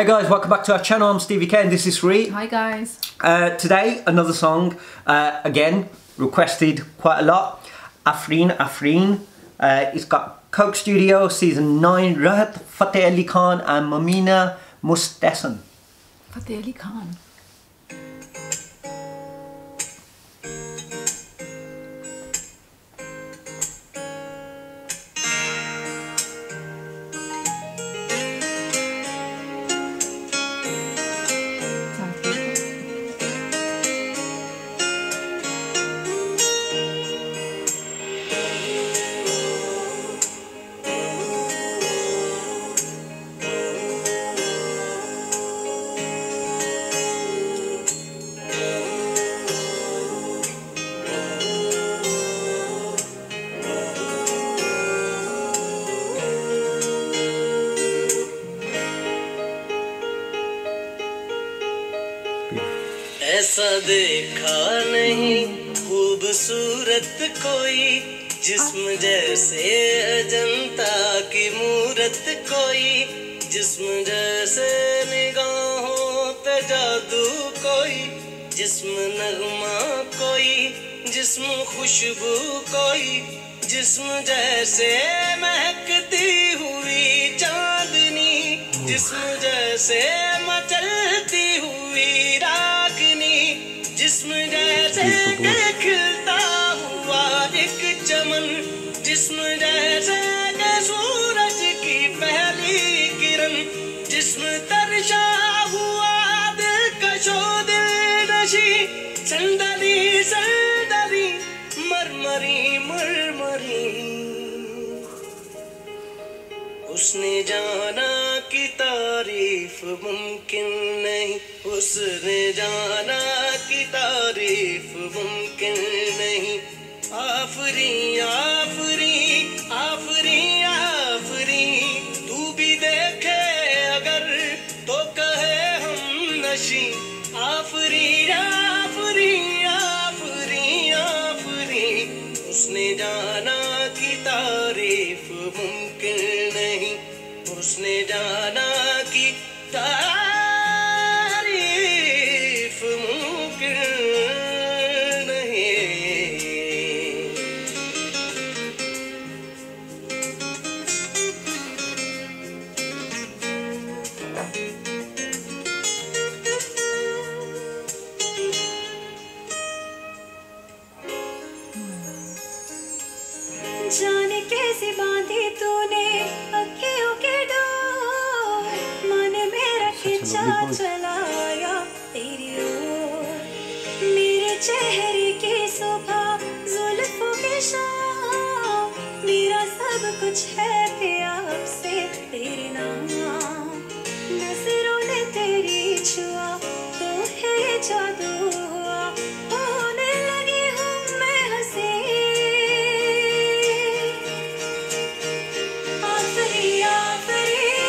Hey guys, welcome back to our channel. I'm Stevie Ken, this is Ree. Hi guys. Today, another song, again, requested quite a lot. Afreen Afreen. It's got Coke Studio, Season 9, Rahat Fateh Ali Khan and Momina Mustehsan. Fateh Ali Khan. ऐसा देखा नहीं खूबसूरत कोई जिस्म जैसे अजंता की मूरत कोई जिस्म जैसे निगाहों पे जादू कोई जिस्म नगमा कोई जिस्म खुशबू कोई जिस्म जैसे महकती हुई चांदनी जिस्म जैसे मचलती हुई जिस्म जैसे खिलता हुआ एक चमन जिस्म जैसे सूरज की पहली किरण जिस्म तरशा हुआ दिल कशो दिल नशी संदली संदली मरमरी मरमरी उसने जाना की तारीफ मुमकिन नहीं उसने जाना की तारीफ मुमकिन नहीं आफरीन आफरीन आफरीन आफरीन तू भी देखे अगर तो कहे हम नशी आफरीन आफरीन आफरीन आफरीन उसने जाना की तारीफ मुमकिन नहीं उसने जाना की तारीफ मुमकिन नहीं जाने कैसे बांधे तूने चलाया तेरी ओर मेरे चेहरे की सुबह जुल्फों की शाम मेरा सब कुछ है प्यार से तेरे नाम नजरों ने तेरी छुआ तो है जादू हुआ होने लगी हूँ मैं हंसी आफरीन आफरीन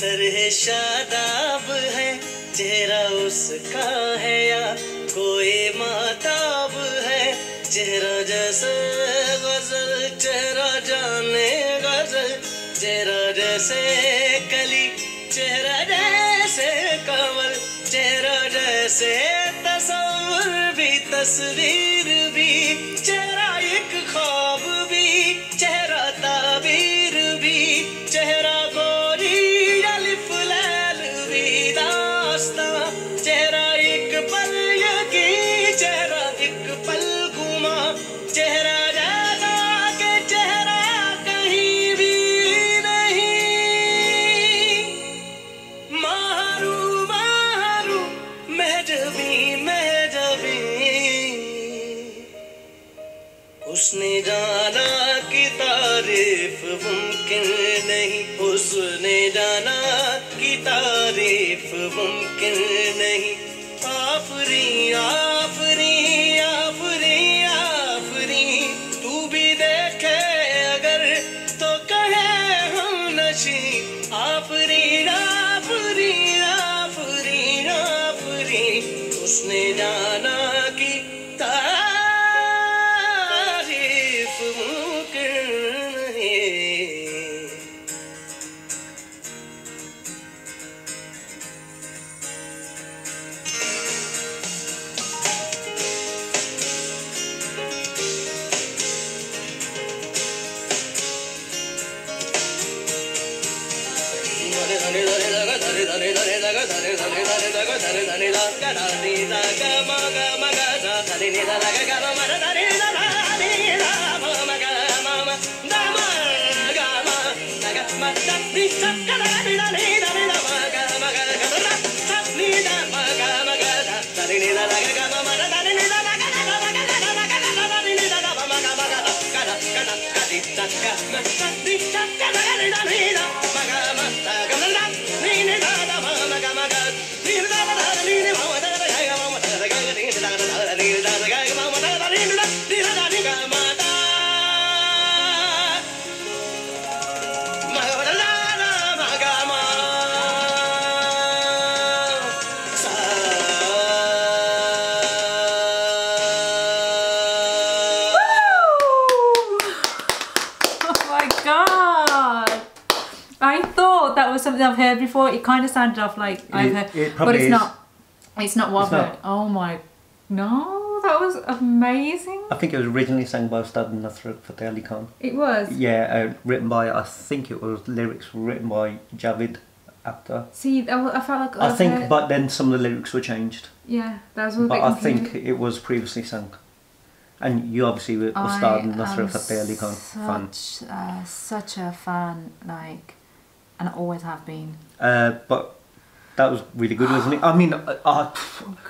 तरह शादाब है चेहरा उसका है या कोई माताब है चेहरा जैसे गजल चेहरा जाने गजल चेहरा जैसे कली चेहरा जैसे कंवल चेहरा जैसे तस्वीर भी तस्वीर भी चेहरा एक ख्वाब भी चेहरा ताबीर भी चेहरा चेहरा एक पल यकीन चेहरा एक पल घुमा चेहरा जाना के चेहरा कहीं भी नहीं मारू मारू महजबी महजबी नहीं उसने जाना की तारीफ मुमकिन नहीं। आफरी आफरी आफरी आफरी तू भी देखे अगर तो कहे हम नशी। आफरी आफरी आफरी आफरी उसने जाना की तारीफ मुमकिन नहीं। Something I've heard before. It kind of sounded off like I've heard, but it's not. It's not Wobbler. Oh my, no! That was amazing. I think it was originally sang by Ustad Nusrat Fateh Ali Khan. It was. Yeah, written by. I think it was lyrics written by Javed Akhtar. See, I felt like I think, but then some of the lyrics were changed. Yeah, that was. But I think it was previously sung. And you obviously were Ustad Nusrat Fateh Ali Khan fan. Such a fan, like. And I always have been. But that was really good, wasn't it? I mean, I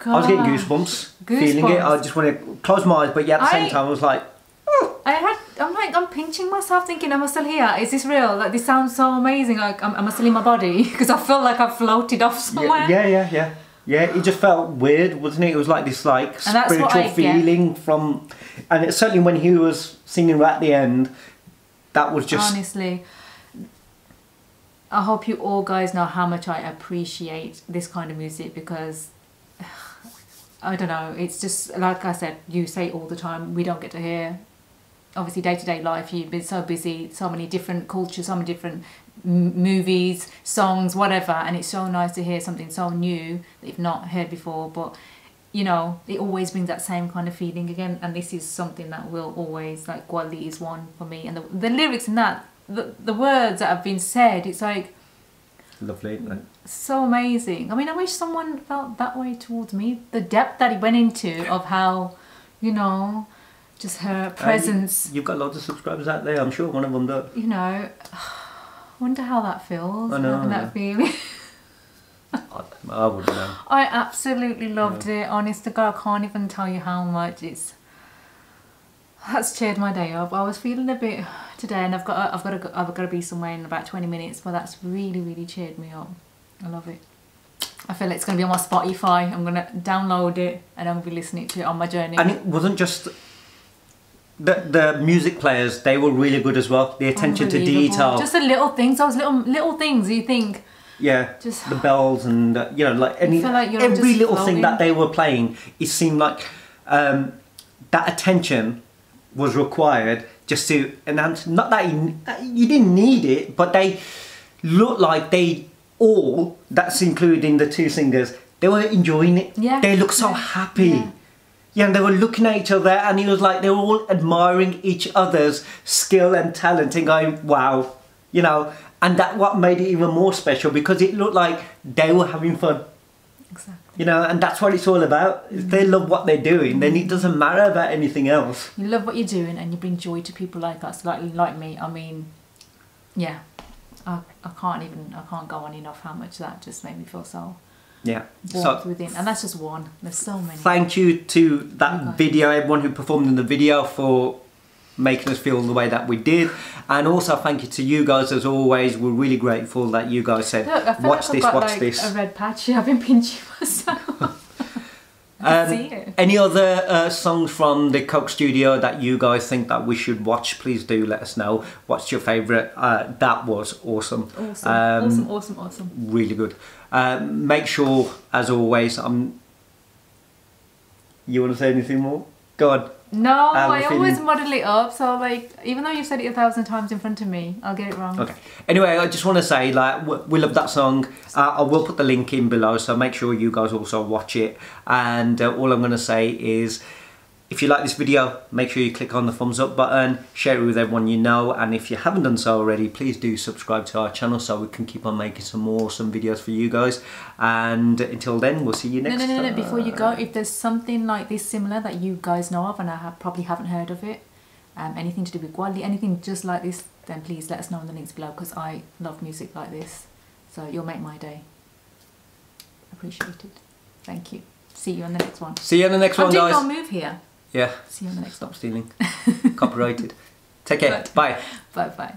was getting goosebumps feeling it. I just want to close my eyes, but yeah, at the same time, I was like, oh. I'm pinching myself, thinking, am I still here? Is this real? Like, this sounds so amazing. Like, am I still in my body? Because I feel like I've floated off somewhere. Yeah. It just felt weird, wasn't it? It was like this, like spiritual feeling from, and it, certainly when he was singing right at the end, that was just honestly. I hope you all guys know how much I appreciate this kind of music because, I don't know, it's just, like I said, you say all the time, we don't get to hear. Obviously, day-to-day life, you've been so busy, so many different cultures, so many different movies, songs, whatever, and it's so nice to hear something so new that you've not heard before, but, you know, it always brings that same kind of feeling again, and this is something that will always, like, Qawwali is one for me, and the lyrics in that, the words that have been said, it's like lovely, isn't it? So amazing. I mean, I wish someone felt that way towards me. The depth that it went into of how, you know, just her presence. You've got lots of subscribers out there. I'm sure one of them does. You know, wonder how that feels. I know that feeling. I wouldn't know. I absolutely loved it. Honest to God, I can't even tell you how much it's. That's cheered my day up. I was feeling a bit today, and I've got to be somewhere in about 20 minutes. But that's really cheered me up. I love it. I feel like it's going to be on my Spotify. I'm going to download it, and I'm going to be listening to it on my journey. And it wasn't just the music players; they were really good as well. The attention to detail, just the little things. Those little things. You think. Yeah, just the bells and you know, like every little thing that they were playing. It seemed like that attention was required just to enhance. Not that you didn't need it, but they looked like they all, that's including the two singers, they were enjoying it. Yeah. They looked so happy. Yeah, and they were looking at each other, and it was like they were all admiring each other's skill and talent and going, wow, you know. And that what made it even more special because it looked like they were having fun. Exactly. You know, and that's what it's all about. If they love what they're doing, then it doesn't matter about anything else. You love what you're doing and you bring joy to people like us, like me. I mean, yeah, I can't go on enough how much that just made me feel so warmth within. And that's just one. There's so many. Thank you to that video, everyone who performed in the video for making us feel the way that we did. And also thank you to you guys as always. We're really grateful that you guys said, look, I feel watch like this, I've got watch like this. A red patch. I've been pinching myself. Any other songs from the Coke Studio that you guys think that we should watch, please do let us know. What's your favourite? That was awesome. Awesome. Awesome. Really good. Make sure, as always, you want to say anything more? Go on. No, I always muddle it up, so like, even though you've said it 1,000 times in front of me, I'll get it wrong. Okay. Anyway, I just want to say, like, we love that song. I will put the link in below, so make sure you guys also watch it. And all I'm going to say is, if you like this video, make sure you click on the thumbs up button, share it with everyone you know, and if you haven't done so already, please do subscribe to our channel so we can keep on making some more awesome videos for you guys. And until then, we'll see you next time. No, before you go, if there's something like this similar that you guys know of and probably haven't heard of it, anything to do with Qawwali, anything just like this, then please let us know in the links below, because I love music like this, so you'll make my day. Appreciated. Thank you. See you on the next one. See you on the next one, guys. I'm doing no move here. Yeah. See you on the next. Stop stealing. Copyrighted. Take care. Bye. Bye. Bye.